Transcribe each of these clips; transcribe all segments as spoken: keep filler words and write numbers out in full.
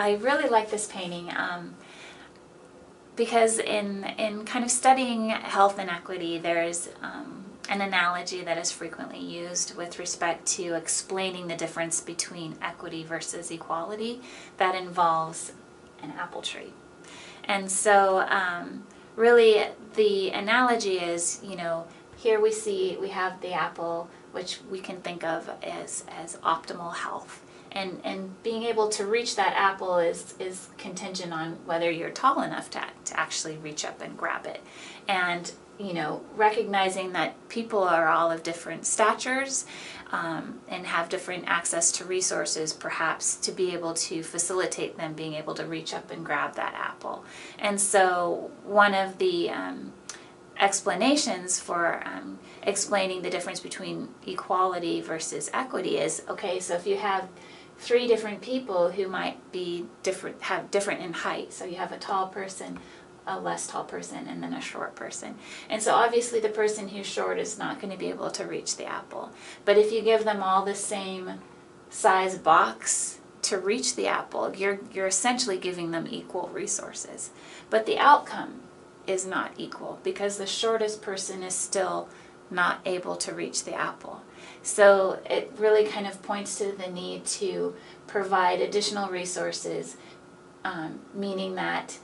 I really like this painting um, because in, in kind of studying health inequity, there's um, an analogy that is frequently used with respect to explaining the difference between equity versus equality that involves an apple tree. And so um, really the analogy is, you know, here we see we have the apple, which we can think of as, as optimal health. And, and being able to reach that apple is, is contingent on whether you're tall enough to, to actually reach up and grab it. And, you know, recognizing that people are all of different statures um, and have different access to resources, perhaps, to be able to facilitate them being able to reach up and grab that apple. And so one of the um, explanations for um, explaining the difference between equality versus equity is, okay, so if you have three different people who might be different, have different in height, so you have a tall person, a less tall person, and then a short person. And so obviously the person who's short is not going to be able to reach the apple. But if you give them all the same size box to reach the apple, you're, you're essentially giving them equal resources. But the outcome is not equal because the shortest person is still not able to reach the apple. So it really kind of points to the need to provide additional resources, um, meaning that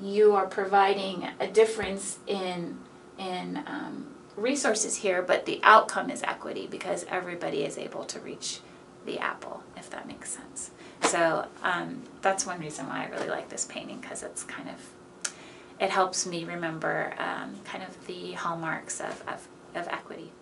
you are providing a difference in, in um, resources here, but the outcome is equity because everybody is able to reach the apple, if that makes sense. So um, that's one reason why I really like this painting, because it's kind of, it helps me remember um, kind of the hallmarks of, of, of equity.